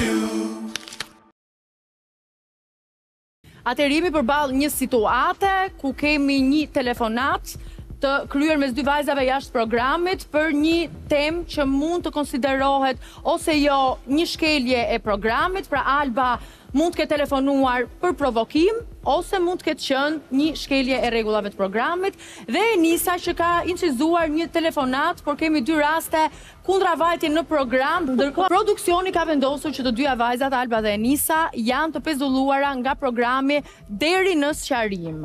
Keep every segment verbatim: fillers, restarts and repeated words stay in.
you. Atërimi përball një situate ku kemi një telefonat të kryer mes dy vajzave jashtë programit për një temë që mund të konsiderohet ose jo një shkelje e programit, pra Alba mund të ketë telefonuar për provokim ose mund të ketë qenë një shkelje e rregullave të programit dhe Enisa që ka incizuar një telefonat, por kemi dy raste kundravajtje në program, ndërkohë produksioni ka vendosur që të dyja vajzat Alba dhe Enisa janë të pezulluara nga programi deri në sqarim.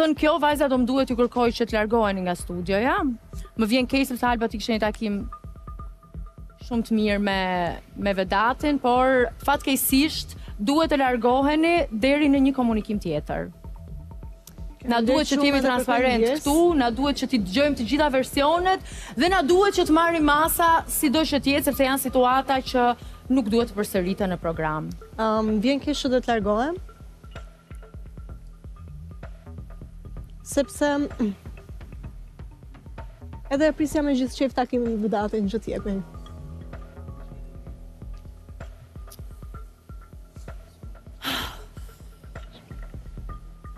Thënë kjo, vajza do më duhet ju kërkoj që të largohen nga studio, ja? Më vjen keq sepse Alba ti kishe një takim shumë të mirë me, me Vedatin, por fatkeqësisht duhet të largoheni deri në një komunikim tjetër. Na duhet që t'jemi transparent këtu, na duhet që t'i dëgjojmë të gjitha versionet, dhe na duhet që t'marrim masa sido që t'jetë, sepse janë situata që nuk duhet të përsëriten në program. Um, vjen keq që do të largohem? Sepse edhe e prisja me gjithë qef takimin e Vedatit në gjithë jetën.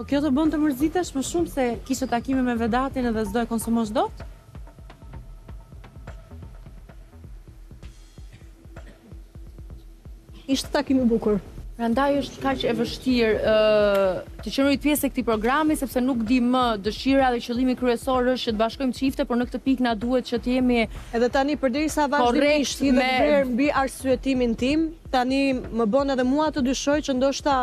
Po kjo të bën të mërzitesh më shumë se kishe takime me Vedatin edhe s'do e konsumosh dot? Ishte takim i bukur. Prandaj është kaq e vështirë të qëndroj pjesë e këtij programi sepse nuk di më, dëshira dhe qëllimi kryesor është që të bashkojmë çifte, por në këtë pikë na duhet që të jemi edhe tani përderisa vazhdimisht i vër mbi arsyetimin tim, tani më bën edhe mua të dyshoj që ndoshta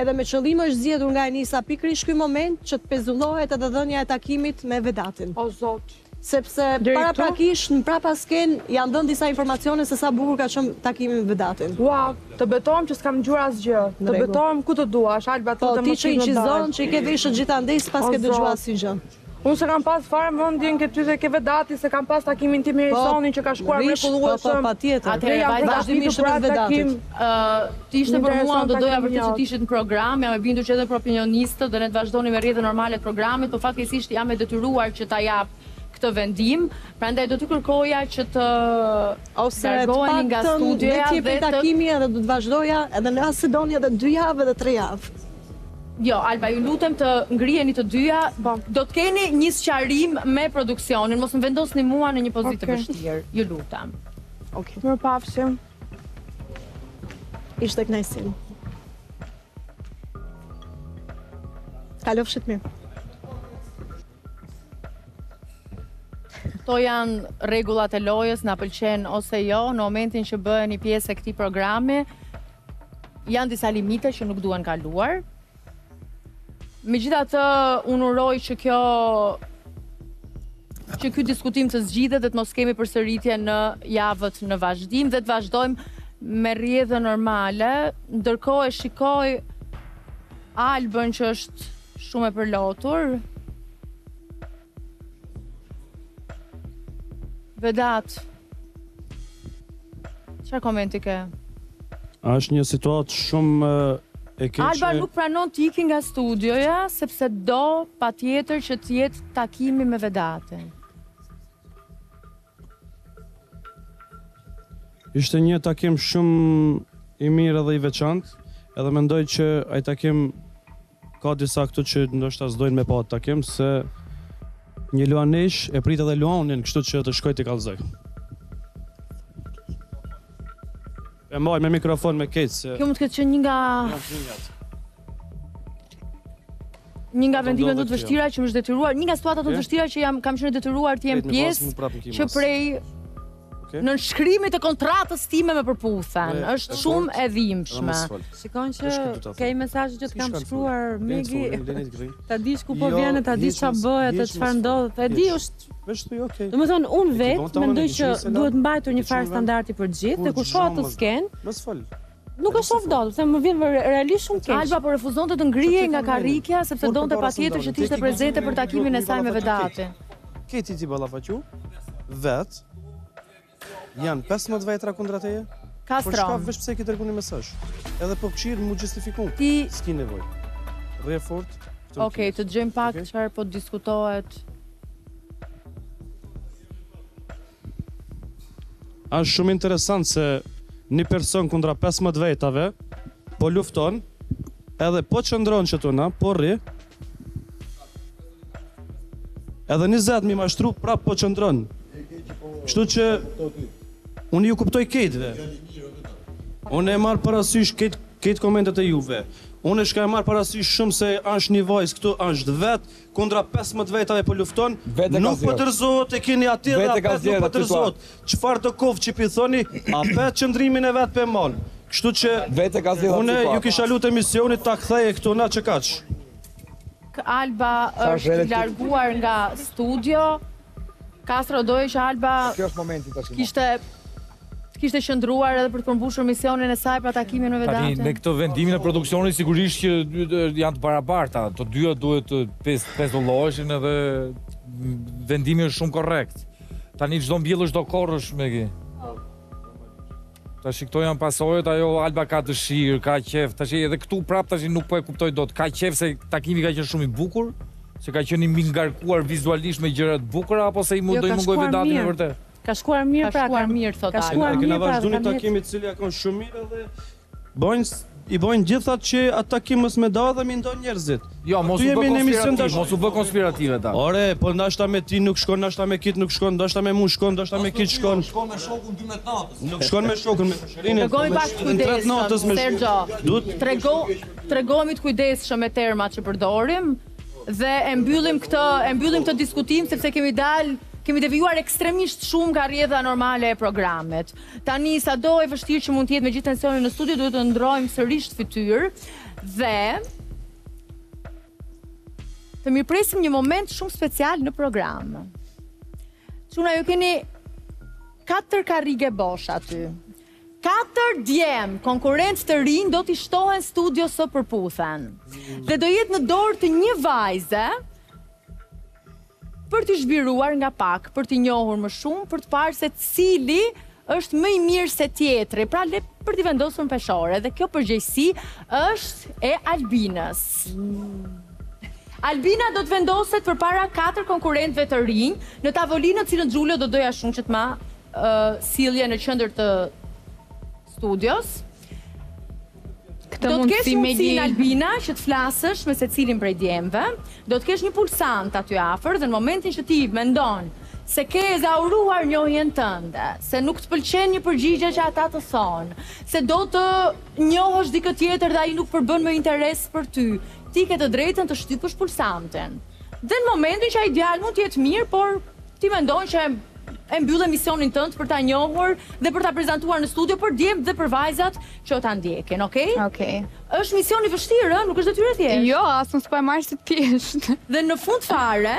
edhe me qëllim është zgjedhur nga Enisa pikërisht ky moment që të pezullohet edhe dhënia e takimit me Vedatin. O zot. Sepse paraprakisht në prapa sken janë dhënë disa informacione se sa bukur ka qenë takimi me Vedatin. Ua, të betohem që s'kam dëgjuar asgjë. Të betohem ku të duash, Alba të të më që incizon që i ke veshët gjithandej sipas ke dëgjuar asgjë. Unë se kam pas fare mendjen ke ty dhe ke Vedati, se kam pas takimin tim me Erisonin që ka shkuar mrekullueshëm. Atëherë vazhdimisht me Vedatin. Ti ishte për mua, do doja vërtet që të ishit në program, jam e bindur që edhe për opinionistët do ne të vazhdonim me rrjetet normale të programit, por fatkeqësisht jam e detyruar që ta jap të vendim, prandaj do të kërkoja që të largoheni nga studioja dhe të takimi edhe do të vazhdoja edhe në Asedoni edhe dy javë edhe tre javë. Jo, Alba, ju lutem të ngriheni të dyja, do të keni një sqarim me produksionin, mos më vendosni mua në një pozitë të vështirë, ju lutem. Okej. Mirupafshim. Ishte kënaqësi. Kalofshit mirë. Këto janë rregullat e lojës, na pëlqen ose jo, në momentin që bëheni pjesë e këtij programi, janë disa limite që nuk duhen kaluar. Megjithatë, unë uroj që kjo që ky diskutim të zgjidhet dhe të mos kemi përsëritje në javët në vazhdim dhe të vazhdojmë me rrjedhë normale, ndërkohë e shikoj Albën që është shumë e përlotur. Vedat, çfarë komenti ke? Është një situatë shumë e keqe. Alba nuk pranon të ikë nga studioja, sepse do patjetër që të jetë takimi me Vedatin. Ishte një takim shumë i mirë edhe i veçantë, edhe mendoj që ai takim ka disa këtu që ndoshta s'dojnë me pa takim se një luanesh e prit edhe luanin, kështu që të shkoj të kallëzoj. E mbaj me mikrofon me keq. Se kjo mund të këtë që një nga Një nga vendimet të vështira që më është detyruar, një nga situatat të vështira që jam kam qenë detyruar të jem pjesë që prej në shkrimit të kontratës time me Përputhen. Është shumë e dhimbshme. Shikon që ke i mesazhe që t'kam shkruar Migi, ta dish ku po vjen, ta dish çfarë bëhet, çfarë ndodhet. E di, është. Domethënë unë vetë mendoj që duhet mbajtur një farë standardi për të gjithë, dhe kur shoh atë sken, nuk e shoh dot, sepse më vjen realisht shumë keq. Alba po refuzonte të ngrihej nga karrikja sepse donte patjetër që të ishte prezente për takimin e saj me Vedatin. Këti ti ballafaqu vet. Janë pesëmbëdhjetë vajtra kundra teje? Castro. Për shkak veç pse ke dërguar një mesazh. Edhe po këshirë mu justifikon. Ti s'ki nevojë. Rre fort. Okej, të dëgjojmë pak çfarë po diskutohet. Është shumë interesant se një person kundra pesëmbëdhjetë vetave, po lufton, edhe po qëndron që tuna, po rri, edhe njëzet mijë mashtru prap po qëndron. Kështu që unë ju kuptoj kejtve. Unë e marë parasysh kejt komentet e juve. Unë e shka e marë parasysh shumë se është një vajzë këtu, është vetë, kundra pesëmbëdhjetë vetave po lufton, nuk për tërzot, e kini atira, apet nuk për tërzot. Qëfar të kovë që pithoni, apet qëndrimin e vetë për malë. Kështu që unë ju kisha lutë emisionit ta këthej e këtu na që kaqë. Alba është larguar nga studio, Castro dojë që Alba kishte shëndruar edhe për të përmbushur misionin e saj për atakimin me Vedati. Tani, në këto vendimin e produksionit, sigurisht që janë të barabarta. Të dyja duhet të pesëllojshin edhe vendimin është shumë korrekt. Tani, çdo mbjellë çdo korrë është me ki. Tashi, këto janë pasojët, ajo Alba ka dëshirë, ka qef. Tashi, edhe këtu prap, tashi, nuk po e kuptoj dot. Ka qef se takimi ka qenë shumë i bukur, se ka qenë i ngarkuar vizualisht me gjëra të bukura, apo se i mundoi mungoj Vedatin në vërtet? Ka shkuar mirë, pra ka mirë, thot Alba. Ka shkuar mirë, pra ka mirë. Këna vazhdu një takimit cili akon shumë mirë dhe i bojnë gjithat që atakimës me da dhe mi ndonë njerëzit. Jo, mos u bë konspirative ta. Ore, po ndashta me ti nuk shkon, ndashta me kit nuk shkon, ndashta me mu shkon, ndashta me kit shkon. Nuk shkon me shokun dy me të natës. Nuk shkon me shokun me të shërinit. Tregoj pak të kujdeshëm, Serxho. Tregojmi të kujdeshëm me termat që përdorim dhe e mbyllim këtë diskutim sepse kemi dalë kemi devijuar ekstremisht shumë nga rrjedha normale e programet. Tani, sado e vështirë që mund tjetë me gjithë tensionin në studio, duhet të ndrojmë sërish fytyrë dhe të mirpresim një moment shumë special në program. Quna, ju keni katër karrige bosh aty. Katër djem, konkurencë të rinë, do t'i shtohen studio së Përputhen. Dhe do jetë në dorë të një vajze, për t'i zhbiruar nga pak, për t'i njohur më shumë, për t'parë se cili është më i mirë se tjetri, pra le për t'i vendosur në peshore, dhe kjo përgjegjësi është e Albinës. Albina do t'vendoset për para katër konkurentëve të rinj, në tavolinë cilën Xhulio do doja shumë që t'ma silje në qendër të studios. Do të kesh mundësin, Albina, që të flasësh me se cilin prej djemve, do të kesh një pulsant aty afer, dhe në momentin që ti mendonë se ke e zauruar njohjen tënde, se nuk të pëlqen një përgjigje që ata të thonë, se do të njohësh dikë tjetër dhe ai nuk përbën më interes për ty, ti ke të drejtën të shtypësh pulsantin. Dhe në momentin që ai djalë mund t'jetë mirë, por ti mendonë që e mbyllë emisionin tëndë për ta njohur dhe për ta prezentuar në studio për djemë dhe për vajzat që ta ndjekin, okej? Okej. Është misioni vështirë, nuk është detyre thjeshtë? Jo, asë nësë po e marrë si thjeshtë. Dhe në fund fare,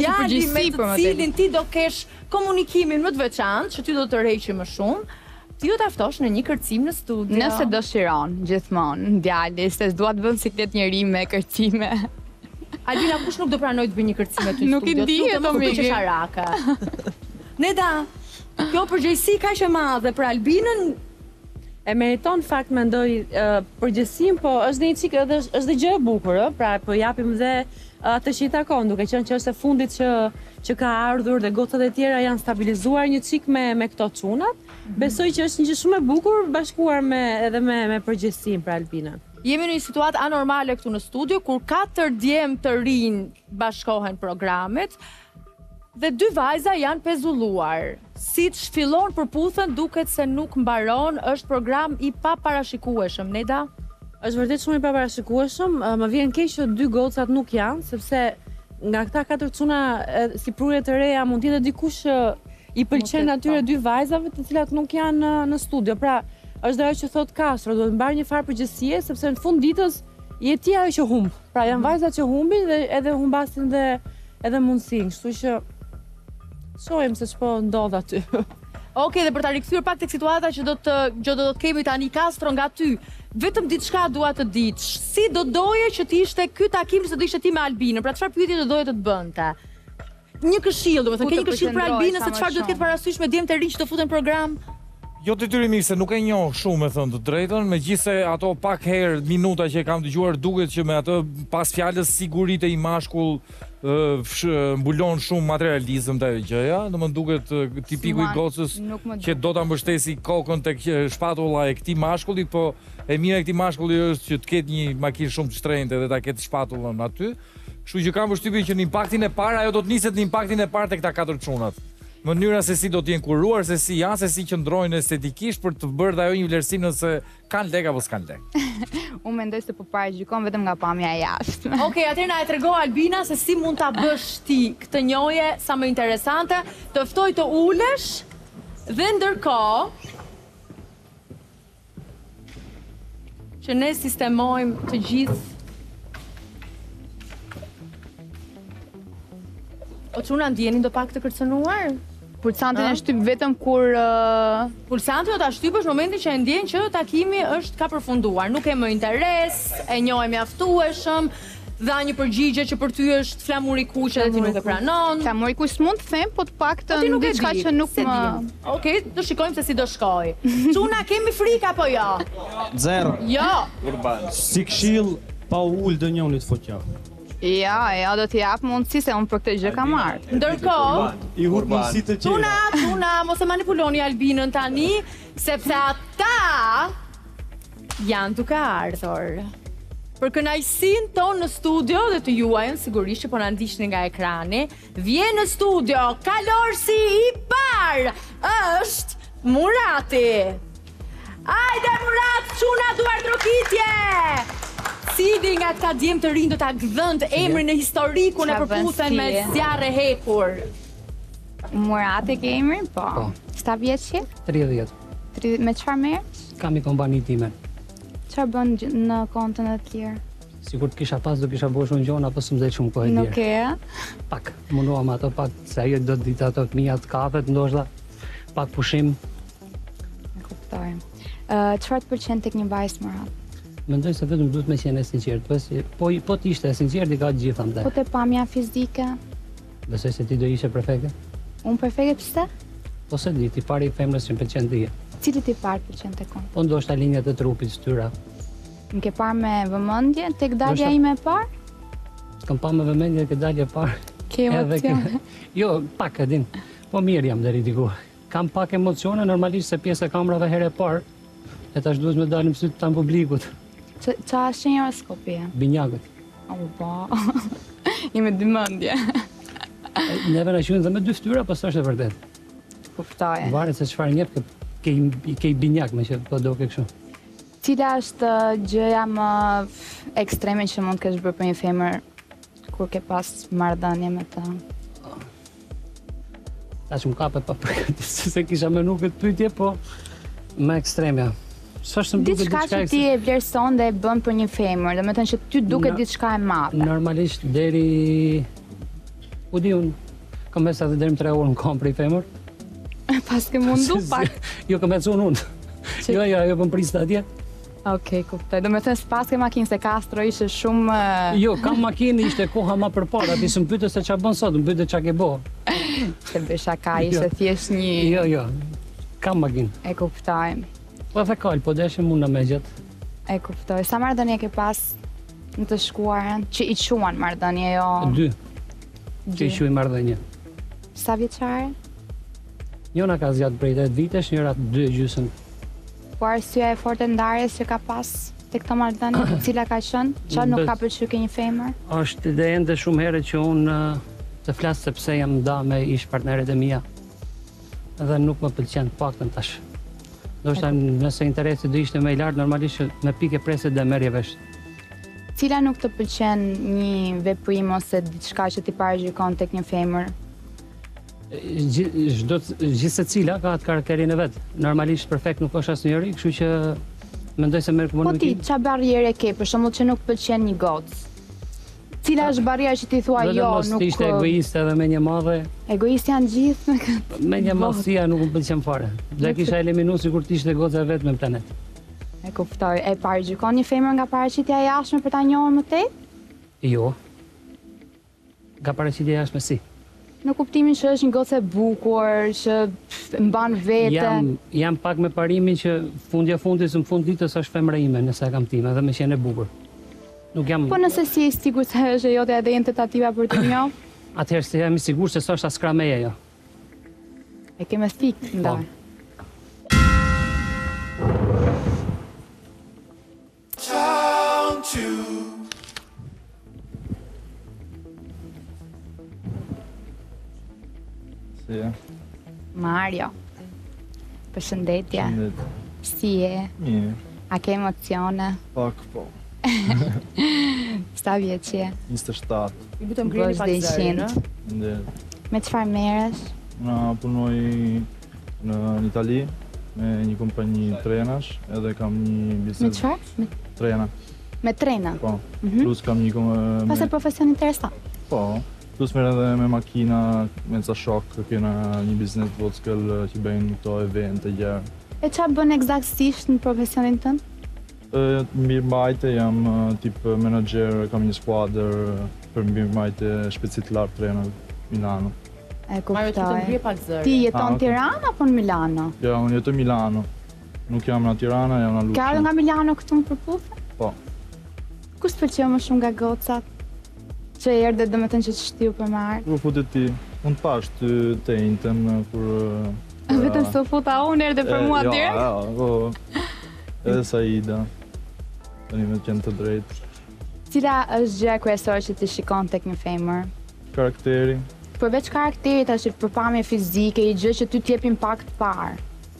djali me të cilin ti do kesh komunikimin më të veçantë, që ti do të rejqi më shumë, ti do të aftosh në një kërcim në studio. Nëse do shiron, gjithmonë, djali, se s'dua të bënë siklet njëri me kërcime. Albina, kush nuk do pranoj të bëj një kërcime të studio? Neda, kjo përgjegjësi kaq e madhe për Albinën e meriton fakt mendoj përgjegjësinë, po është një çik edhe është gjë e bukur, pra po japim dhe atë që i takon, duke qenë që është e fundit që që ka ardhur dhe gocat e tjera janë stabilizuar një çik me me këto çunat. Besoj që është një gjë shumë e bukur bashkuar me edhe me me përgjegjësinë për Albinën. Jemi në një situatë anormale këtu në studio kur katër djem të rinj bashkohen programet. Dhe dy vajza janë pezulluar. Si të shfilon Përputhen, duket se nuk mbaron, është program i paparashikueshëm. Neda? Është vërtet shumë i paparashikueshëm. Më vjen keq që dy gocat nuk janë, sepse nga këta katër çuna si prurje të reja mund të jetë dikush i pëlqen atyre dy vajzave të cilat nuk janë në studio. Pra, është ajo që thot Castro, do të mbarë një farë përgjegjësie, sepse në fund ditës je ti ajo që humb. Pra, janë vajza që humbin dhe edhe humbasin dhe edhe mundësinë, kështu që shojmë se që po ndodhë aty. Oke, dhe për të rikëthyrë pak të situata që do të kemi tani Castro nga ty, vetëm ditë shka dua të ditë, si do doje që ti ishte ky takim që do ishte ti me Albinën, pra qëfar pyetje do doje të të bënte? Një këshilë, do me thënë, ke një këshilë për Albinën, se qëfar do të ketë parasysh me djemë të rinë që të futen program? Jo detyrimisht, se nuk e njoh shumë e thënë të drejtën, megjithse ato pak herë minuta që kam dëgjuar duket që me atë pas fjalës siguritë i mashkull mbulon shumë materializëm te gjëja, domethënë duket tipiku i gocës që do ta mbështesi kokën tek shpatulla e këtij mashkulli, po e mira e këtij mashkulli është që të ketë një makinë shumë të shtrenjtë dhe ta ketë shpatullën aty. Kështu që kam përshtypjen që në impaktin e parë ajo do të niset në impaktin e parë tek ta katër çunat. Mënyra se si do t'jen kuruar, se si janë, se si qëndrojnë estetikisht për të bërë ajo një vlerësim nëse kanë lek apo s'kan lek. Unë mendoj se po paragjykon vetëm nga pamja jashtë. Okej, atëherë na e trego Albina se si mund ta bësh ti këtë njohje sa më interesante, të ftoj të ulesh dhe ndërkohë që ne sistemojmë të gjithë. O çuna ndjenin do pak të kërcënuar? Pulsantin e shtyp vetëm kur... Pulsantin do ta shtypësh në momentin që e ndjen që takimi është ka përfunduar. Nuk e më interes, e njohë mjaftueshëm, dha një përgjigje që për ty është flamuri kuqe dhe ti nuk e pranon. Flamuri kuqe s'mund të them, po të paktën diçka që nuk më... Okej, do shikojmë se si do shkoj. Çuna, kemi frikë apo jo? Zero. Jo. Urban. Si këshill pa ul dë njonit fuqja. Ja, ja, do t'i japë mundësi se unë për këtë gjë ka marrë. Ndërkohë, Tuna, Tuna, mos e manipuloni Albinën tani, sepse ata janë duke ardhur. Për kënaqësinë tonë në studio dhe të juajën, sigurisht që po na ndiqni nga ekrani, vjen në studio, kalorsi i parë është Murati. Ajde Murat, Tuna duar trokitje! Cili nga këta djemë të rinë do t'a gdhënd emrin e historikun e Përputhen me zjarë e hekur? Murat e ke emrin, po. Qëta vjetë që? tridhjetë. Me qëfar merë? Kam i kompani time. Qëfar bënë në kontën e t'lirë? Sigur t'kisha pas do kisha bëshu në gjonë, apo së mzej që më kohë e djerë. Nuk e? Pak, munuam ato pak, se ajo do t'dita ato këmija t'kapet, ndoshta pak pushim. Në kuptojmë. Qëfar t'përqen t'ek një bajsë, Murat? Mendoj se vetëm duhet me qenë e sinqert, po t'ishte e sinqert i ka të gjitha mte. Po të pamja fizike? Besoj se ti do ishe perfekte? Unë perfekte pse? Po se di, ti pari i femrës që më përqen t'je. Cili ti pari përqen t'e konë? Po ndoshta linjat e trupit, styra. Më ke parë me vëmendje, tek dalja ime parë? Kam parë me vëmendje, tek dalja parë. Ke emocione? Jo, pak e din. Po mirë jam deri diku. Kam pak emocione, normalisht se pjesë e kamrave herë e parë. E tash duhet me dalim sytë tanë publikut. Qa është një horoskopia? Binjakët. Alba, jemi dy mëndje. Neve në qënë dhe me dy ftyra, po së është e vërdet. Kuptaje. Varet se qëfar njëpë kej binjakë me që po do ke këshu. Cila është gjëja më ekstreme që mund kesh bërë për një femër kur ke pas mardhënje me ta? Ta që më kapet pa përkëti, se kisha me nuk e të pytje, po më ekstremja. Diçka që ti e vlerëson dhe e bën për një femër, dhe me thënë që ty duke diçka e madhe. Normalisht deri... U di unë, kam besa dhe deri më tre orë në kom për i femër. Pas ke mundu pak? Jo, kam besa unë unë. Jo, jo, jo për më prista atje. Okej, kuptoj. Do me thënë së pas ke makinë, se Castro ishe shumë... Jo, kam makinë, ishte koha ma për para, ati së më pyte se qa bën sot, më pyte qa ke bo. Se bësha ka, ishte thjesht një... Jo, jo, kam makinë. E kuptojmë. Po dhe kallë, po deshe mund në me gjithë. E kuptoj, sa mardënje ke pas në të shkuarën, që i quan mardënje jo? Dy, që i quen mardënje. Sa vjeqare? Njona ka zjatë prej tet vitesh, njëra dy e gjysën. Po arsyja e forte ndarjes që ka pas të këto mardënje, cila ka qënë? Qa nuk ka përqy ke një femër? Ashtë dhe ende shumë herë që unë të flasë sepse jam nda me ish partneret e mija. Edhe nuk më pëlqen pak të në tashë. Do shta nëse interesi do ishte me i lartë, normalisht me pike preset dhe merje veshtë. Cila nuk të pëlqen një veprim ose diçka që ti paragjykon tek një femër? Gjithse cila ka atë karakterin e vetë. Normalisht perfekt nuk është asë njëri, kështu që mendoj se merë këmon në ki. Po ti, qa barriere ke, për shumë që nuk pëlqen një gocë? Cila është barriere që ti thua jo, nuk... Ti ishte egoiste dhe menje madhe. Egoiste janë gjithë me këtë... Menje madhësia nuk më pëlqen fare. Dhe kisha eliminu si kur ti ishte goza vetë me planet. E kuptoj, e paragjykon një femër nga paraqitja jashtme për ta njohur më tej? Jo. Nga paraqitja jashtme si. Në kuptimin që është një gocë e bukur, që mban vete. Jam, jam pak me parimin që fundja fundis në fund ditës është femra ime, nëse kam time, edhe me qenë e bukur. Nuk jam... Po nëse si e sigurt se është e jotja edhe jenë tentativa për të njoh? Atëherë se jam i sigurt se s'është as krameja jo. E keme stik, ndaj. Yeah. Mario, përshëndetje, si je, yeah. A ke emocione? Pak po. Sa vjeç je? njëzet e shtatë. I butëm greni pak zërin, ëh? Me çfarë merresh? Na punoj në Itali me një kompani trenash, edhe kam një biznes. Me çfarë? Me trena. Me trena? Po. Mm -hmm. Plus kam një kompani. Pas e profesion interesant. Po. Plus merë edhe me makina, me ca shok, kena një biznes të vockël që bëjnë këto event e gjerë. E qa bën eksaktësisht në profesionin tënë? Mirëmbajtje, jam tip menager, kam një skuadër për mirëmbajtje shpecitlar trener Milano. E kuptoj. Ti jeton Tirana apo në Milano? Ja, unë jetoj Milano. Nuk jam në Tirana, jam në Lucca. Ka ardhur nga Milano këtu në Përputhen? Po. Kush pëlqeu më shumë nga gocat? Që e erë dhe dhe me të në që që shtiu për marë? Kërë futet ti, unë pash të të intën kur... Vetëm së futa unë erë dhe për mua dirë? Ja, ja, po... Edhe Saida... Të një me qenë të drejtë... Cila është gjëja kryesorë që ti shikon tek një femër? Karakteri... Përveç karakterit, ashtë përpamje fizike, i gjë që ty t'jep impakt parë...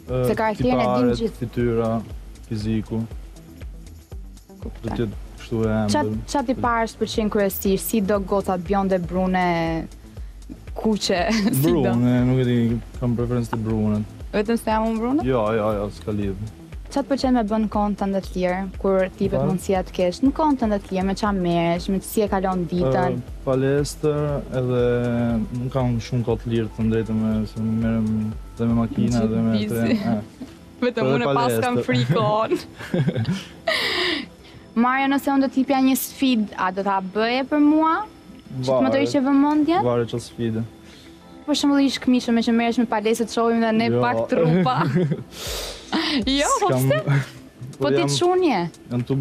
Se karakterin e din gjithë... Tiparet, fityra, fiziku... Kuptoj... Qa ti parë është përqenë kryesirë, si do gocat bjonde, brune, kuqe, si do? Brune, nuk e di, kam preferencë të brunet. Vetëm se jam unë brune? Jo, jo, jo, s'ka lidhë. Qa të përqenë me bën kontën dhe t'lirë, kur tipet mundësia t'kesh? Në kontën dhe t'lirë, me qa meresh, me si e kalon ditën? Palestër, edhe nuk kam shumë kotë lirë të ndrejtë me, se më merem dhe me makina dhe me trenë. Vetëm unë e pas kam frikon. Mario, nëse unë do t'hipja një sfid, a do t'a bëje për mua? Që t'më të ishe vëmëndjen? Vare që sfide. Për shumë dhe ishë këmishëm e që meresh me palese të shohim dhe ne pak trupa. Jo, po se? Po ti t'shunje? Jam t'u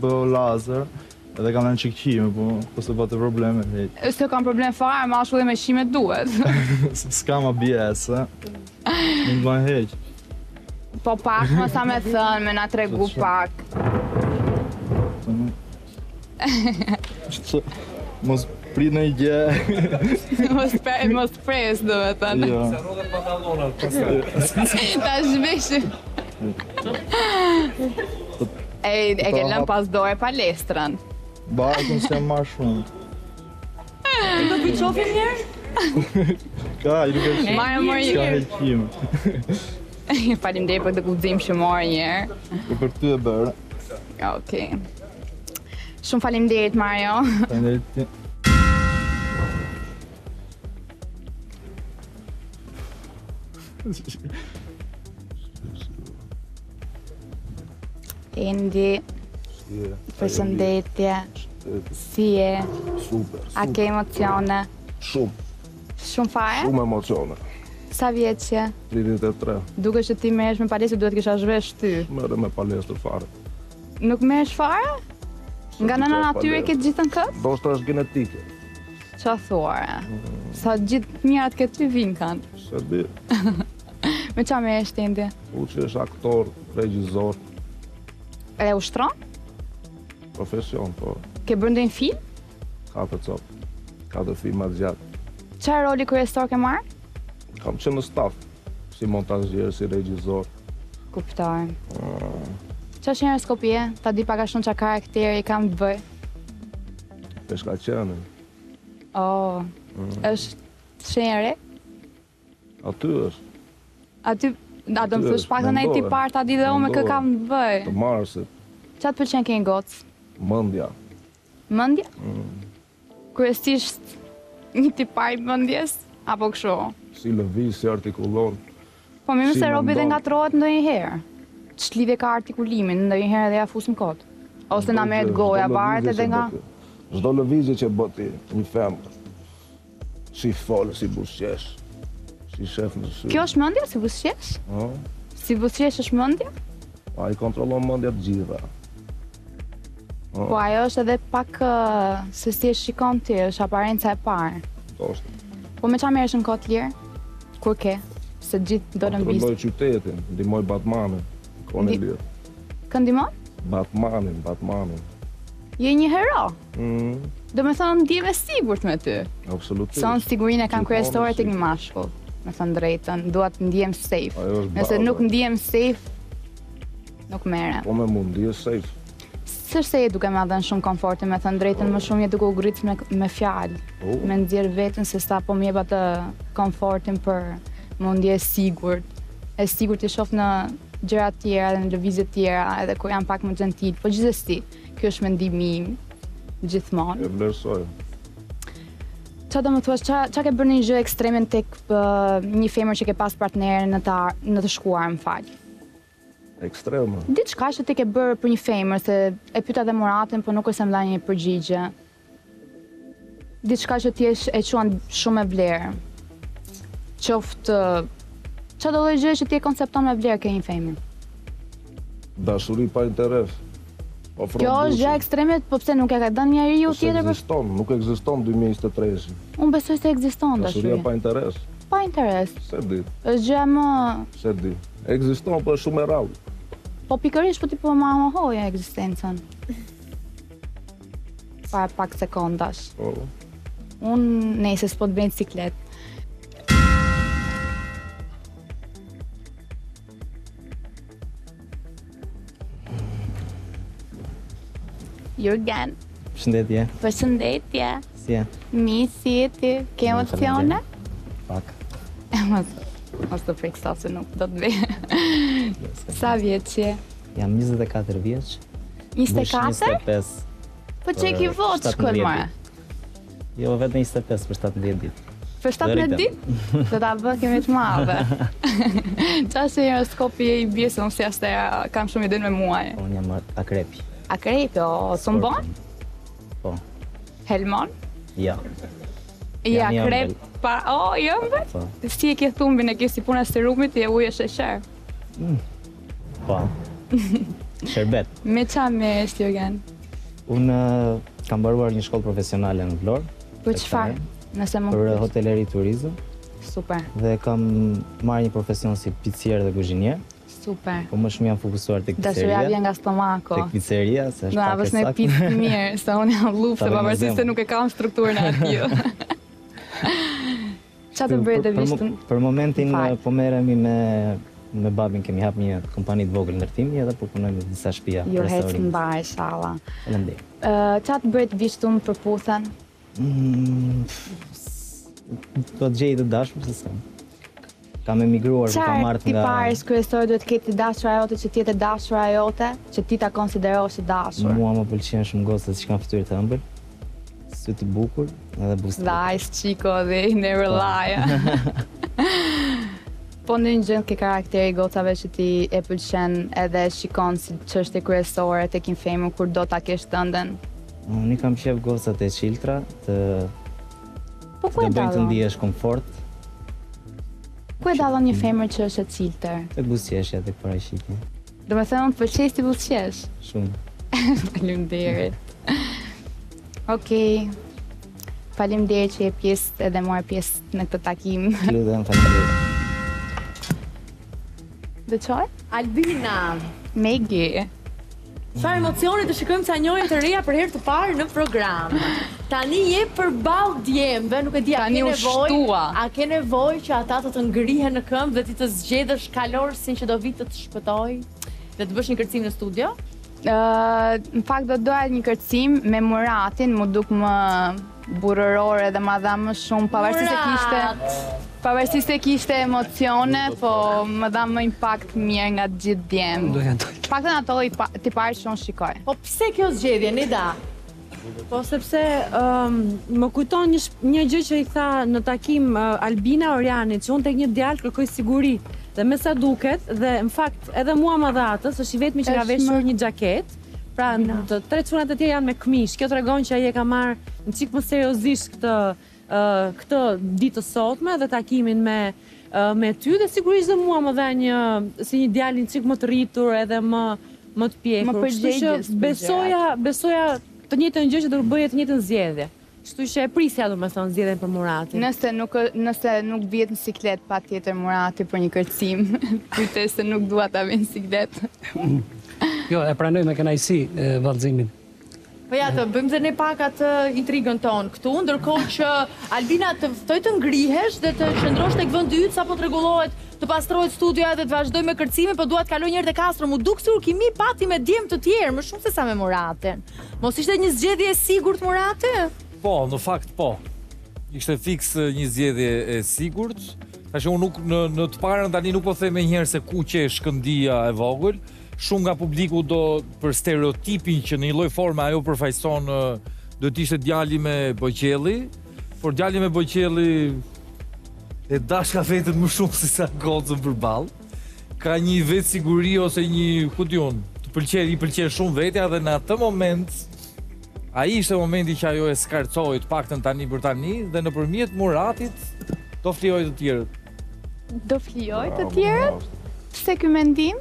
bo laser, edhe kam në në qikqime, po se bate probleme. Se kam probleme fare, ma ashtu dhe me shime duhet. S'kam a bjesë, në të ban heq. Po pak, më sa me thënë, me nga tregu pak. Mos prit në i gje. Mos pres, do me thënë. Se rode patalonat, përse. Ta shveshë. E ke lënë pas dore palestrën. Ba, e këmë se marrë shumë. E do t'i qofim njerë? Ka, i duke shumë. Marë mërë jërë. Falim deri për të gudzim që morë njerë. E për ty e bërë. Okej. Shumë falim derit, Mario. Falim derit ti. Endi. Përshëndetje. Si je? Super. A ke emocione? Shumë. Shumë fare? Shumë emocione. Sa vjeç je? tridhjetë e tre. Duke që ti merresh me palesë, duhet kisha zhvesh ty. Merre me palesë fare. Nuk merresh fare? Nga nëna natyre ke gjithën këtë? Do shta është genetike. Qa thuare? Sa gjithë mirat këtë ty vinë kanë? Se di. Me qa merresh ti ndi? U që është aktor, regjizor. E ushtron? Profesion, po. Ke bërë ndonjë film? Katër cop. Katër filma gjatë. Qa roli kryesor ke marrë? Kam që në staf, si montazjer, si regjizor. Kuptoj. Qa është njerë Skopje? Ta di paka shumë qa karakteri kam të bëj? Peshka qenë. Oh, është shenjëre? Aty është. Aty, a do më thush pak të nejti parë, ta di dhe unë me kë kam të bëj. Të marësit. Qa të përqenë kënë gocë? Mëndja. Mëndja? Kryesisht një tipar i mëndjes, apo kësho? Si lëviz, si artikullon. Po mi më se robi dhe nga trohet ndonjëherë. Ç'lidhje ka artikulimin, ndonjëherë edhe ja fusim kot. Ose na merret goja, varet edhe nga... Çdo lëvizje që bëti një femë, Si folë, si busqesh. Si shef në sy. Kjo është mendja, si busqesh? No. Si busqesh është mendja? Pa, i kontrollon mendja të gjitha. Po ajo është edhe pak se si e shikon ti, është aparenca e parë. Po është. Po me çfarë merresh në kohë të lirë? Kur ke? Se gjithë do të mbisë. Ndihmoj qytetin, ndihmoj Batmanin, kohën e lirë. Kë ndihmon? Batmanin, Batmanin. Je një hero. Mhm. Do me thonë ndjeve sigurt me ty. Absolutisht. Son sigurinë e kam kryesore tek një mashkull. Me thënë drejtën, dua të ndiem safe. Nëse nuk ndiem safe, nuk merrem. Po më mund ndiem safe. Sërse e duke me adhen shumë komfortin, me thënë drejten, më shumë e duke u gritë me fjallë, me ndjerë vetën, se sa po mjeba të komfortin për mundje e sigurt. E sigurt i shofë në gjërat tjera dhe në lëvizit tjera, edhe kur janë pak më gentil, po gjithësti, kjo është mendimi gjithmonë. E vlerësoj. Qa do më thuash, qa ke bërë një gjë ekstremen të një femër që ke pas partnerë në të shkuar, më falë? Ekstrema. Ditë shka që ti ke bërë për një femër, se e pyta dhe Muratin, po nuk e se më dha një përgjigje. Ditë shka që ti e quan shumë e vlerë. Qoftë, që do lojgjë që ti e koncepton me vlerë ke një femër? Dashuri pa interes. Kjo është gjë ekstremet, po pëse nuk e ka dënë njeri ju tjetër për... Nuk egziston dy mijë e njëzet e tre. Unë besoj se egziston, dashuri. Dashuria pa interes. Pa interes. Se di. është gjë më... Se di. Egziston, për shumë e rallë. Po pikërish, po ti po ma më hoja egzistencën. Pa pak sekondash. Unë nejse s'po të bëjnë ciklet. Jurgen. Përshëndetje. Përshëndetje. Si e? Mi, si e ti? Ke emocione? Pak. Emocione. Mos të frikso se nuk do të bëjë. Sa vjeç je? Jam njëzet e katër vjeç. njëzet e katër? njëzet e pesë. Po çe ki voçkën më? Jo, vetëm njëzet e pesë për shtatëmbëdhjetë ditë. Për shtatëmbëdhjetë ditë? Do ta bëj kemi të madhe. Çfarë horoskopi je i bjesë, unë s'e kam shumë iden me muaj. Unë jam akrepi. Akrepi, o sumbon? Po. Helmon? Jo. I akrep... O, jëmbe? Si e kje thumbin e kje si puna së rrugmit, i e ujë e shesher? Po. Sherbet. Me qa me është, Jurgen? Unë kam baruar një shkollë profesionale në Vlorë. Për qëfar? Për hoteleri turizm. Super. Dhe kam marrë një profesion si pizzerë dhe kuzhinier. Super. Po më shumë jam fokusuar të pizzeria. Dashuria vjen nga stomako. Të pizzeria, se është pak e saktë. Në avës në pizë mirë, se unë jam luftë, se pavarësisht se nuk e kam strukturën aty. Qa të bërë dhe vishtën? Për momentin po meremi me babin, kemi hap një kompanit vogël ndërtimi edhe po punojmë disa shpia. Jo hecë në barë, shala. Elëndi. Qa të bërë dhe vishtën për Përputhen? Do të gjej të dashur, përsesan. Kam emigruar, po kam martë nga... Qa e këti parës kryesor duhet keti dashur ajote që ti e dashur ajote, që ti ta konsiderosh e dashur? Mua më pëlqenë shumë gocët që kanë fytyrë të ëmbël. Sy të bukur edhe bustë. Nice, chico, they never lie. Po në një gjëndë ke karakteri gotave që ti e pëlqen edhe shikon si që është e kryesore të kim fejmë kur do t'a kesh të ndën? Unë i kam qef gocat e qiltra të... Po ku e dalon? Të bëjnë të ndihesh komfort. Ku e dalon një fejmër që është e qiltër? Të busqeshja të këpër e shikja. Do me thënë të përqesh t'i busqesh? Shumë. Faleminderit. Okej, faleminderit që e pjesë edhe morë pjesë në këtë takim. Lutem, faleminderit. Dhe çoj? Albina. Megi. Çfarë emocione të shikojmë ca njohje të reja për herë të parë në program. Tani je përballë djemve, nuk e di a ke nevojë, a ke nevojë që ata të të ngrihen në këmbë dhe ti të zgjedhësh kalorsin që do vi të të shpëtojë dhe të bësh një kërcim në studio? Në fakt do doja një kërcim me Muratin, mu duk më burërore dhe ma dha më shumë, pavarësisht e kishte emocione, po më dha më impakt mirë nga gjithë djemë. Paktën ato t'i parë që unë shikoj. Po pse kjo zgjedhje, Neda? Po sepse më kujton një gjë që i tha në takim Albina Oriani, që unë tek një djalë kërkoj siguri. Dhe me sa duket, dhe në fakt edhe mua ma dhatës, është i vetëmi që ka veshur një gjaket, pra tre cunat e tjerë janë me këmish, kjo të regon që aje ka marrë në qikë më seriosisht këtë këtë ditë sotme dhe takimin me me ty dhe sigurisht dhe mua më dha një si një djalin çik më të rritur edhe më më të pjekur. Kështu që besoja besoja të njëjtën gjë që do të bëje të njëjtën zgjedhje. Kështu që e prisja domethënë zgjedhjen për Muratin. Nëse nuk nëse nuk vjet në siklet patjetër Murati për një kërcim, pyte se nuk dua ta vjen në siklet. Jo, e pranoj me kënaqësi vallëzimin. Po ja, të bëjmë dhe ne pak atë intrigën tonë këtu, ndërkohë që Albina të ftoj të ngrihesh dhe të qëndrosh tek vendi yt sapo të rregullohet, të pastrohet studioja dhe të vazhdoj me kërcimin, po dua të kaloj një herë te Castro, mu duk se urkimi pati me djemë të tjerë, më shumë se sa me Muratin. Mos ishte një zgjedhje e sigurt Murati? Po, në fakt po. Ishte fiks një zgjedhje e sigurt. Tash unë nuk në, në të parën tani nuk po them njëherë se ku që shkëndia e vogël. Shumë nga publiku do për stereotipin që në një lloj forme ajo përfaqëson do të ishte djali me boqelli, por djali me boqelli e dashka vetën më shumë se sa gocën përballë. Ka një vetë siguri ose një, ku diun, të pëlqej, i pëlqej shumë vetja dhe në atë moment ai ishte momenti që ajo e skarcoi të paktën tani për tani dhe nëpërmjet Muratit do flijoj të tjerët. Do flijoj të tjerët? Pse ky mendim?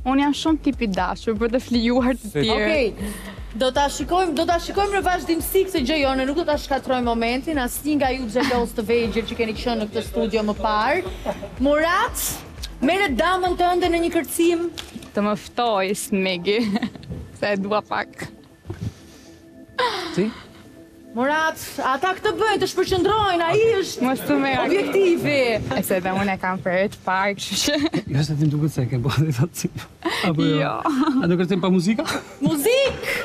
Unë jam shumë tipi dashur për të flijuar të tjerë. Okej, do ta shikojmë, do ta shikojmë në vazhdimsi këtë gjë jonë, nuk do ta shkatrojmë momentin, asnjë nga ju xhelos të vegjël që keni qenë në këtë studio më parë. Murat, merre damën tënde në një kërcim të më ftoj smegi, se e dua pak. Si? Murat, ata këtë bëjnë, të shpërqendrojnë, ai është mos të merr objektivi. Ese dhe unë e kam për të parë, kështu që jo se ti më duket se ke bërë atë çim. Apo jo. A do kërcim pa muzikë? Muzikë!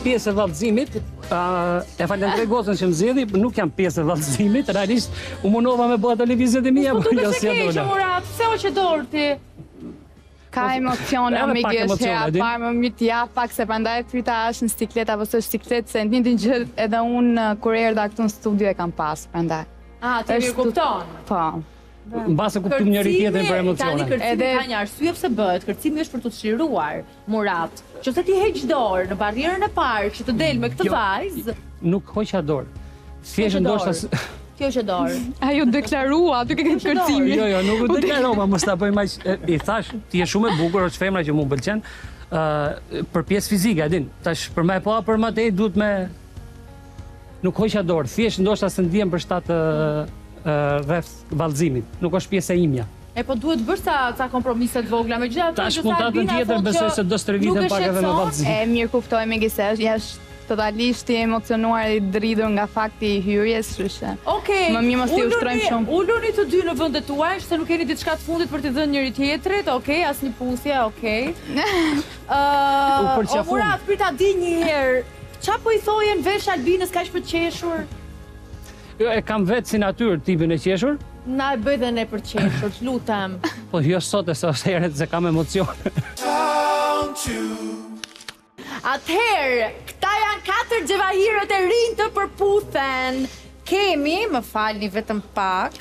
Pjesë e vallëzimit, e falenderoj gocën që më zgjidhi, nuk jam pjesë e vallëzimit, realisht u munova me bëra televizionet e mia, por jo si ato. Po Murat, pse o që dorë ti? Ka emocione, amigje, shea, parë më mjë t'ja, pak se prandaj pyeta është në stiklet, apo së stiklet, se në njëjtin gjë edhe unë kur erdha këtu në studio e kam pas, prandaj. Ah, ti mirë kupton? Po. Mbase kuptim njëri tjetrin për emocione. Edhe ka një arsye pse bëhet, kërcimi është për të çliruar Murat. Qëse ti heq dorë në barrierën e parë që të del me këtë vajzë, nuk hoqa dorë. Thjesht ndoshta kjo është dorë. Ajo deklarua, aty ke kërcimin. Jo, jo, nuk u deklarova, mos ta bëj më i thash, ti je shumë e bukur, është femra që mua m'pëlqen, ë për pjesë fizike, a din. Tash për më pa, për më tej duhet me nuk hoqa dorë. Thjesht ndoshta se ndiem për shtat rreth vallëzimit. Nuk është pjesa imja. E po duhet bërë sa, sa kompromiset vogla, me gjitha ta shpuntatën tjetër besoj se do stërviten pak edhe në vallëzim. E mirë kuptoj me Gisela, jashtë totalisht i emocionuar i dridhur nga fakti i hyrjes, shushe. Okej, uluni të dy në vendet tuaja, se nuk keni diçka të fundit për t'i dhënë njëri tjetrit, okej, asnjë puthje, okej. O Murat, për ta di një herë, çfarë po i thoje në vesh Albinës kaq për qeshur? Jo, e kam vetë si natyrë tipin e qeshur. Na e bëj dhe ne për qeshur, lutem. Po jo sot e sa është herët se kam emocione. Atëherë, këta janë katër xhevahirët e rinj të Përputhen. Kemi, më falni vetëm pak.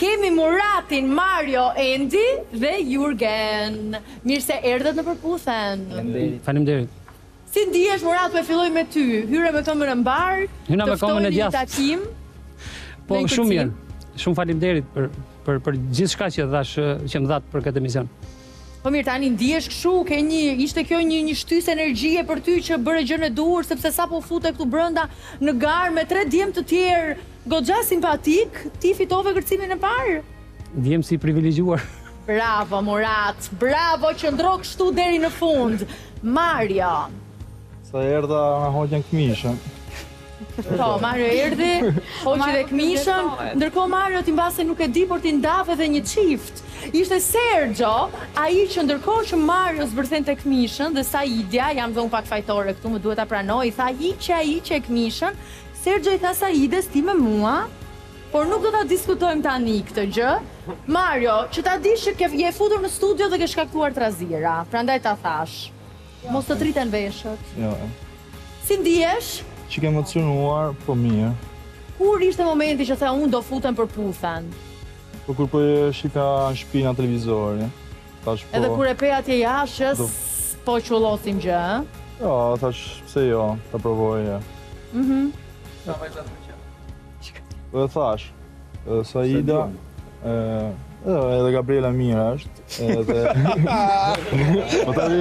Kemi Muratin, Mario, Endi dhe Jurgen. Mirë se erdhët në Përputhen. Faleminderit. Si ndihesh Murat, po e filloj me ty. Hyre me këmbën e mbar. Hyna me këmbën e djathtë. Po shumë mirë. Shumë faleminderit për për për gjithçka që thash, që më dhat për këtë emision. Po mirë, tani ndihesh kështu, ke një ishte kjo një një shtysë energjie për ty që bëre gjën e duhur, sepse sapo fute këtu brenda në garë me tre djem të tjerë, goxha simpatik, ti fitove kërcimin e parë. Djem si privilegjuar. Bravo Murat, bravo, qëndro kështu deri në fund. Mario. Sa erdha me hoqën këmishën. Po, Mario erdhi, hoqi dhe këmishën, ndërkohë Mario ti mbase nuk e di por ti ndave edhe një çift. Ishte Serxho, ai që ndërkohë që Mario zbërthente këmishën dhe Saida, jam dhe unë pak fajtore këtu, më duhet ta pranoj, tha hiqe ai që këmishën, Serxho i tha Saides ti me mua, por nuk do ta diskutojmë tani këtë gjë. Mario, që ta dish që je futur në studio dhe ke shkaktuar trazira, prandaj ta thash. Mos të triten veshët. Jo. Si ndihesh? Çike emocionuar, po mirë. Kur ishte momenti që tha unë do futem për Përputhen? Po kur po e shika shpina televizor, thash po... Edhe kur e pe atje jashës, do... po qullosim gjë, e? Jo, thash, pse jo, ta provoj, e. Mhm. Ta vajta të qënë. Dhe thash, Saida, e, edhe Gabriela mirë është, edhe... Po tani,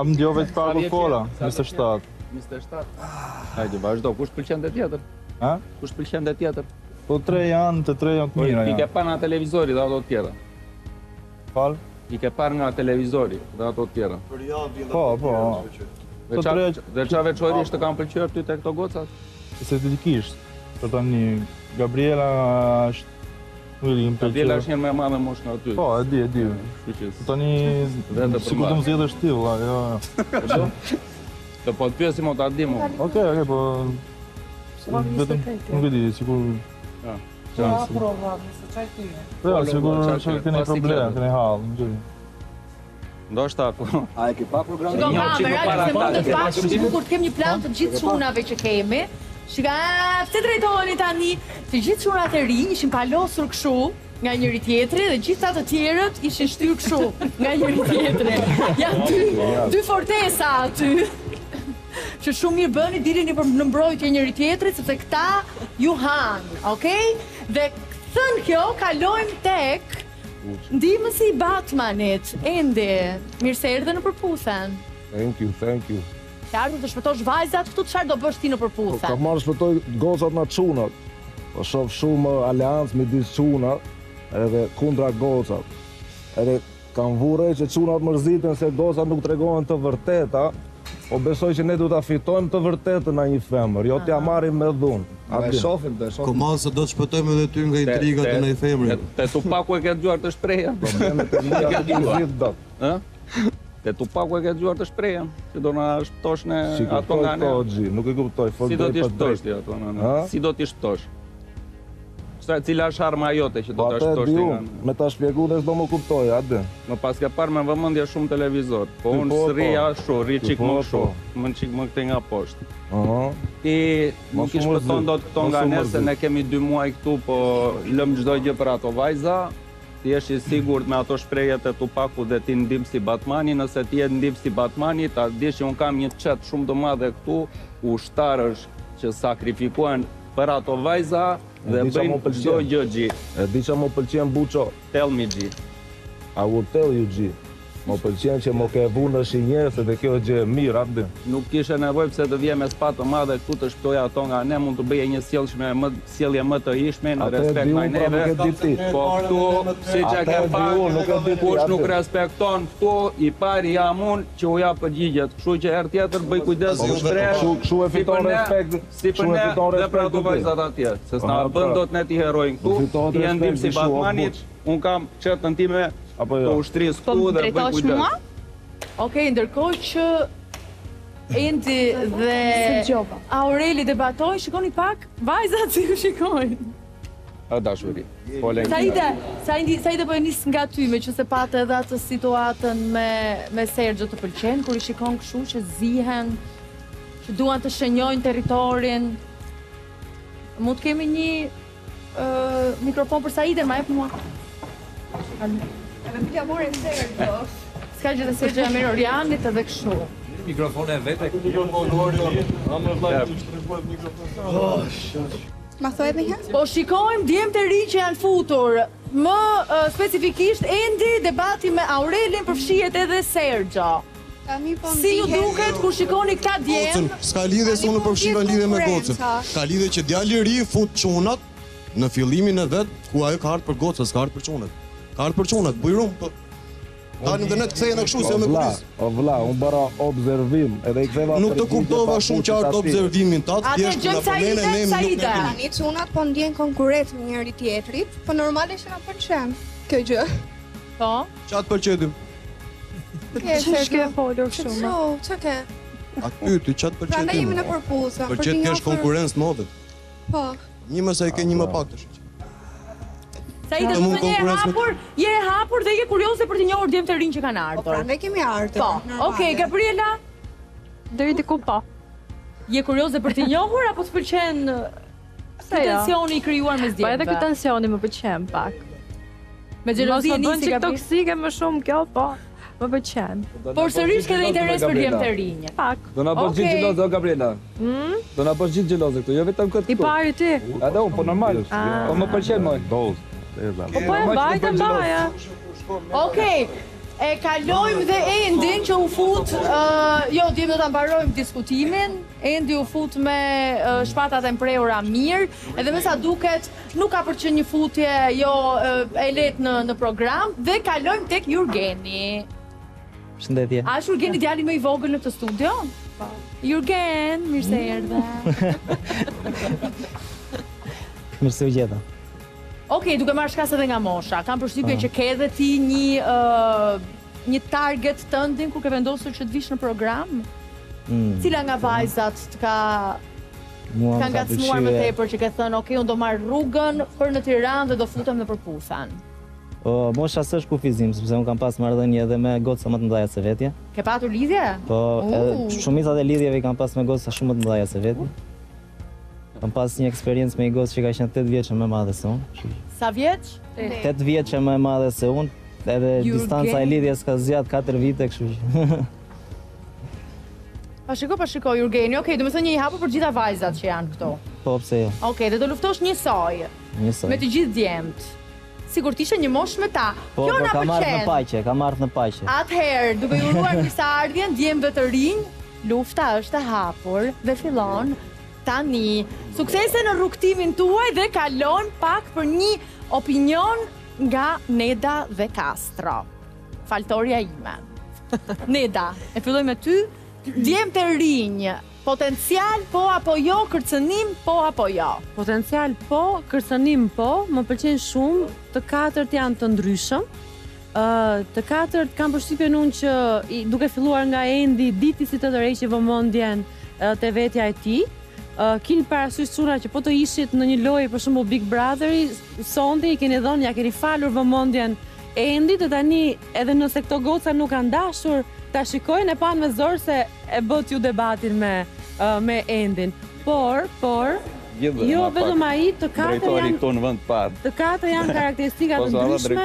am djove të parë për fola, njëzet e shtatë. njëzet e shtatë. Hajde, vazhdo, kush pëlqen dhe tjetër? Ha? Kush pëlqen dhe tjetër? Po tre janë, të tre janë të mira janë. I ke par nga televizori dhe ato të tjera. Fal? I ke par nga televizori dhe ato të tjera. Po, po. Dhe qa veçorisht të kam pëlqyer ty te këto gocat? Estetikisht. Për tani, Gabriela është... Gabriela është një me madhe moshë nga ty. Po, e di, e di. Për tani, sikur të më zgjedhësh është ti, valla. Të po të pyesim o ta di mu. Oke, oke, po... Nuk e di, sikur... Ja, që a prova, nëse qaj t'yre. Ja, sigur që këne i probleme, këne i halë, në gjëri. Ndo është ta... A e ke pa programë? Shikon kamera, që se mund të të pak shumë, kur t'kem një plan të gjithë qunave që kemi. Shika, pëse drejtoni tani? Të gjithë qunat e ri ishin palosur këshu nga njëri tjetëri dhe gjitha të tjerët ishin shtyr këshu nga njëri tjetëri. Janë dy fortesa aty. Që shumë mirë bëni, dilini për në mbrojtje njëri tjetrit, sepse këta ju hanë, okej? Dhe thënë kjo, kalojmë tek ndihmës i Batmanit, Endi, mirë se erdhe në Përputhen. Thank you, thank you. Qartë të shpëtosh vajzat, këtu të qartë do bësh ti në Përputhen. Ka marrë shpëtoj gozat nga çunat, po shof shumë aleancë midis çunat edhe kundra gozat. Edhe kam vurë që çunat mërziten se gozat nuk tregohen të vërteta, o besoj që ne du të afitojmë të vërtetën a një femër, jo t'ja marim me dhunë. A e shofim, të e shofim. Komaz se do të shpëtojmë edhe ty nga intrigat e në i femëri. Te Tupaku e ke gjuar të shpreja. Problemet e një e kuzit dëtë. Te Tupaku e ke gjuar të shpreja, që do në shpëtosh në ato nga ne. Nuk e kuptoj, si do t'i shpëtosh t'i ato nga ne, si do t'i shpëtosh. Cila është harma jote që do t'a shpëtosh t'i nga ne. Me t'a shpjegu dhe s'do më kuptoj, ade. Më pas ke parë me vëmëndja shumë televizor, po unë s'rija shu, ri qik më shu, më në qik më këte nga poshtë. Ti nuk ishë pëton do t'këton nga ne, se ne kemi dy muaj këtu, po lëmë gjdoj gjë për ato vajza, ti eshi sigur me ato shprejet e Tupaku dhe ti ndihmë si Batmani, nëse ti e ndihmë si Batmani, ta di që unë kam një qëtë shumë të madhe këtu, ushtarësh që sakrifikohen për ato vajza, dhe bëjnë gjdo gjë gji. E di që më pëlqen buqo. Tell me gji. I will tell you gji. Më pëlqen që më ke vunë është i njerë, se dhe kjo gjë e mirë, atë bim. Nuk kishe nevoj përse të vje me spatë madhe këtu të shpëtoja ato nga ne, mund të bëje një sjellje më të ishme në respekt nga neve. Po këtu, si që ke pak, kush nuk respekton këtu, i pari jam unë që uja përgjigjet. Këshu që her tjetër bëj kujdes në shtrejt, si për ne dhe pra të vajzat atje. Se s'na bëndot ne ti herojnë këtu, i endim si Batmanit, unë kam qëtën time po ushtri s'ku dhe bëj kujtës. Okej, ndërkoj që Endi dhe Aureli debatoj, shikoni pak, vajzat si ku shikojnë. A dashuri. Saida po e nisë nga ty me që se patë edhe atë situatën me Serxho të pëlqenë, kur i shikon këshu që zihen, që duan të shënjojnë teritorin. Mu të kemi një uh, mikrofon për Saiden, ma e për mua. Edhe pja more në serë, s'ka gjithë se që e Orianit edhe këshu. Mikrofon e vete, këtë mikrofon orë, amë vlajtë që shtripojt mikrofon. Ma thojt një herë? Po shikojmë djemë të ri që janë futur. Më uh, specifikisht, Endi, debati me Aurelin përfshihet edhe Serxho. Si ju duket kur shikoni këta djemë? Gocën, s'ka lidhe se unë përfshiva lidhe me gocën. Ka lidhe që djali ri fut çunat në fillimin e vetë, ku ajo ka ardhë për gocën, s'ka ardhë për çunat. Ka ardhë për çunat, bujrum, për... Ta në internet kësejnë e këshu se me kuris. O vla, unë bara observim. Nuk të kuptova shumë qartë observimin ta të tjeshtë në përmene me më nuk në përmene. Një qunat po ndjenë konkuret me njëri tjetrit, po normal e shëna përqen. Kjo gjë. Po? Qatë përqetim? Që shke folur shumë? Që ke? Aty, ty qatë përqetim. Pra ne jemi në përpuza. Përqet kesh konkurencë në odhe. Po. Një mësa i ke një më pak të shë. Saida, shumë nje e hapur, je e hapur dhe je kurioze për të njohur djemë të rinë që kanë ardhur. Po, pra, ne kemi ardhur. Po, okej, Gabriela? Deri diku po. Je kurioze për të njohur, apo të pëlqen këtë tensioni i krijuar mes djemëve? Po, edhe këtë tensioni më pëlqen pak. Me xhelozi e nisi toksike më shumë kjo, po, më pëlqen. Por sërish ke dhe interes për djemë të rinj. Pak. Do na bësh gjithë xheloze, Gabriela. Do na bësh gjithë xheloze këtu, jo vetëm këtë. Ti pari ti. Edhe unë, po normal. Po më pëlqen më. Po po e bajtë e mbaja. Okej, e kalojmë dhe Endin që u fut. Jo, djemë do të ambarojmë diskutimin. Endi u fut me shpatat e mprehura mirë. Edhe me sa duket nuk ka për që një futje jo e letë në program. Dhe kalojmë tek Jurgeni. Shëndetje. A është Jurgeni djali më i vogël në këtë studio? Jurgen, mirë se erdhe. Mirë se u gjeta. Okej, duke marrë shkasa dhe nga mosha, kam përshtypjen që ke edhe ti një target tëndin kur ke vendosur që të vish në program? Cila nga vajzat të ka ngacmuar më tepër që ke thënë, okej, unë do marrë rrugën për në Tiranë dhe do futem në Përputhen? Mosha s'është kufizim, sepse unë kam pas marrëdhënie edhe me goca më të mëdha se vetja. Ke patur lidhje? Po, shumicat e lidhjeve i kam pas me goca shumë më të mëdha se vetja. Kam pas një eksperiencë me i gocë që ka qenë tetë vjeqe më madhe se unë. Sa vjeqë? tetë vjeqe më madhe se unë, edhe distanca e lidhje s'ka zjatë katër vite, kështu që. Pa shiko, pa shiko, Jurgeni, okej, do me thë një i hapu për gjitha vajzat që janë këto. Po, pse jo. Okej, dhe do luftosh një soj, me të gjithë djemët. Sigur t'ishe një mosh me ta. Po, po, kam ardhë në paqe, kam ardhë në paqe. Atëherë, duke juruar njësa ardhjen, djemëve të rinj, lufta është e hapur dhe fillon tani. Suksese në rrugtimin tuaj dhe kalon pak për një opinion nga Neda dhe Castro. Faltoria ime. Neda, e filloj me ty, djem të rinjë, potencial po apo jo, kërcënim po apo jo? Potencial po, kërcënim po, më pëlqen shumë, të katërt janë të ndryshëm, të katërt kam përshtypjen unë që duke filluar nga Endi, diti si të tërheqë vëmendjen te vetja e tij. Kinë parasysh quna që po të ishit në një lojë për shumë Big Brotheri, sonde i keni dhonë, ja keni falur vëmendjen Endi, të tani edhe nëse këto goca nuk kanë dashur, ta shikojnë e panë me zorë se e bët ju debatin me Endin. Por, por, jo vetëm ai, të katër janë karakteristikat të ndryshme.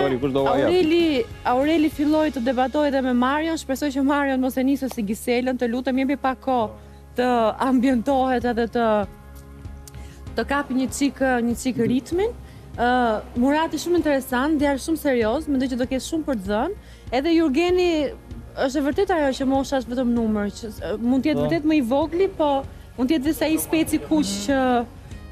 Aureli filloi të debatoi edhe me Marion, shpresoj që Marion mos e nisë si Giselën, të lutem jepi pak kohë të ambientohet edhe të të kapi një qikë një qikë ritmin. Murat i shumë interesant, djarë shumë serios, mendoj që do kesh shumë për të dhënë. Edhe Jurgeni është e vërtet ajo që mosha është vetëm numër, mund tjetë vërtet më i vogli, po mund tjetë dhe sa i speci kuq që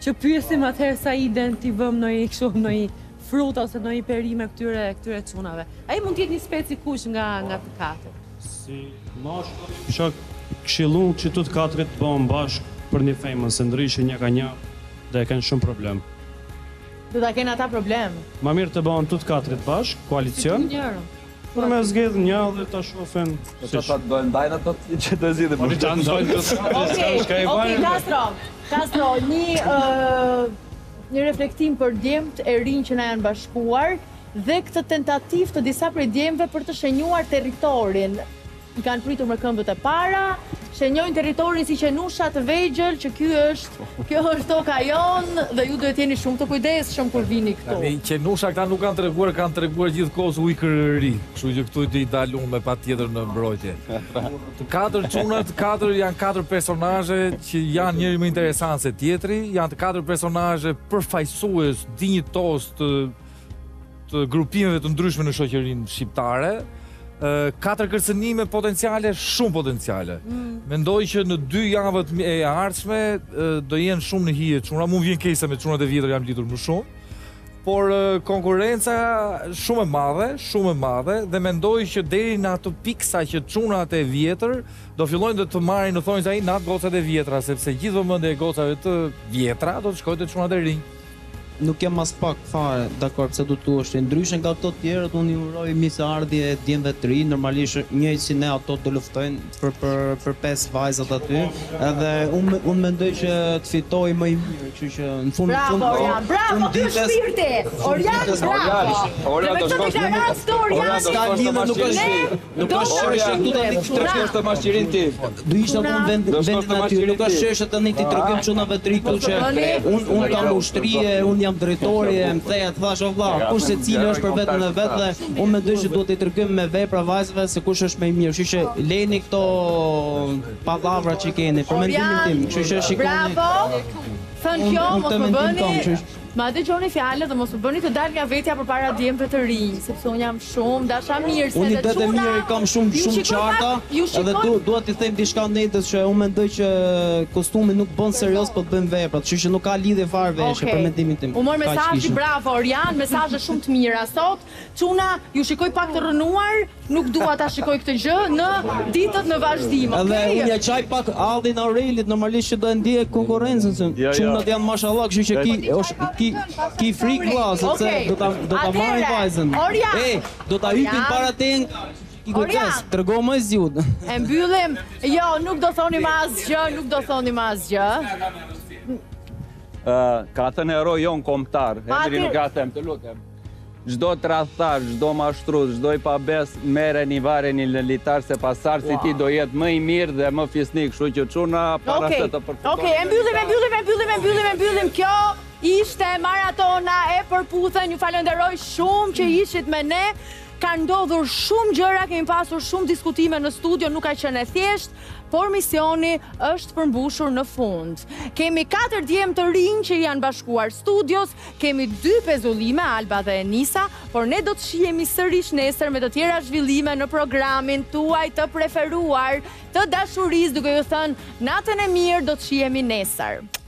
që pyesim atëherë sa i den t'i vëm në i këshu, në i frut ose në i perime këtyre këtyre çunave. Ai mund tjetë një speci kuq nga nga të katër. Si moshë këshillun që të të katërit të bëhën bashkë për një fejmën, se ndryshë një ka një dhe e kanë shumë problem. Dhe da kenë ata problem? Ma mirë të bëhën të të katërit bashkë, koalicion, për me zgjedhë një dhe të shofen. Dhe të të dojnë dajnë ato që të zhidhe. Për të të dojnë të... Okej, Castro, Castro, një reflektim për djemët e rinë që na janë bashkuar dhe këtë tentativ të disa për djemëve për të shenjuar territorin. i kanë pritur me këmbët e para, shenjojnë territorin si qenusha të vegjël, që ky është, kjo është toka jonë dhe ju duhet jeni shumë të kujdesshëm kur vini këtu. Qenusha këta nuk kanë treguar, kanë treguar gjithkohës ujkërëri, kështu që këtu i dalun me patjetër në mbrojtje. Të katër çunat, katër janë katër personazhe që janë njëri më interesant se tjetri, janë të katër personazhe përfaqësues, dinjitos të të grupimeve të ndryshme në shoqërinë shqiptare. Katër kërcënime potenciale, shumë potenciale. Mendoj që në dy javët e ardhshme do jenë shumë në hije çuna, mund vjen kesa me çunat e vjetër jam lidhur më shumë, por konkurenca shumë e madhe, shumë e madhe dhe mendoj që deri në ato piksa që çunat e vjetër do fillojnë të marrin në thonjza në atë gocat e vjetra, sepse gjithë vëmendja e gocave të vjetra do të shkojë te çunat e rinj. Nuk jam as pak fare dakord se do të thuash ndryshe nga ato të tjerët, unë i uroj mirëseardhje djemve të ri, normalisht njëjtë si ne ato do luftojnë për për për pesë vajzat aty, edhe unë unë mendoj që të fitoj më i mirë, kështu që në fund fund. Bravo, bravo, ky është shpirti. Orian, bravo. Orian do shkosh në historia. Orian do shkosh në masqirin. Nuk është shërshe këtu tani të tregosh të masqirin ti. Do ishte atë vend vend aty, nuk është shërshe tani ti tregojmë çunave të ri këtu që unë unë kam ushtrie, unë jam drejtori e më theja të thash o vlla, kush se cili është për vetën e vetë dhe unë mendoj që duhet të i tërkëm me vepra vajzave se kush është më i mirë, kështu që lejeni këto palavra që keni, për mendimin tim, kështu që shikoni. Bravo. Thënë kjo, mos më bëni, ma dëgjoni fjalët dhe mos më bëni të dal nga vetja përpara djemve të rinj, sepse unë jam shumë dashamirëse dhe çuna. Unë vetë mirë kam shumë shumë çarka, edhe dua t'i them diçka Nedës që unë mendoj që kostumi nuk bën serioz po të bën veprat, kështu që nuk ka lidhje fare veshje për mendimin tim. U mor mesazhi, bravo Orian, mesazhe shumë të mira sot. Çuna, ju shikoj pak të rënuar, nuk dua ta shikoj këtë gjë në ditët në vazhdim. Edhe unë ja çaj pak Aldin Aurelit, normalisht që do ndjej konkurrencën. Çunat janë mashallah, kështu që ki është ki frikë vlasët, se do t'a marrin vajzën. E, do t'a hypin para ten, ki kërces, të rëgo më e zjud. E mbyllim, jo, nuk do thoni ma asgjë, nuk do thoni ma asgjë. Ka të në eroj jonë komptar, Henri nuk ka të them, të lutem. Gjdo të rathar, gjdo mashtruz, gjdo i pabes, mere një vare një litar, se pasar si ti do jetë më i mirë dhe më fisnik, shu që quna para se të përfuton. Ok, e mbyllim, e mbyllim, e mbyllim, e mbyllim, e mbyllim, kjo ishte maratona e Përputhen, ju falenderoj shumë që ishit me ne, ka ndodhur shumë gjëra, kemi pasur shumë diskutime në studio, nuk ka qenë e thjeshtë, por misioni është përmbushur në fund. Kemi katër djemë të rinj që janë bashkuar studios, kemi dy pezullime, Alba dhe Enisa, por ne do të shihemi sërish nesër me të tjera zhvillime në programin tuaj të preferuar të dashurisë, duke ju thënë natën e mirë, do të shihemi nesër.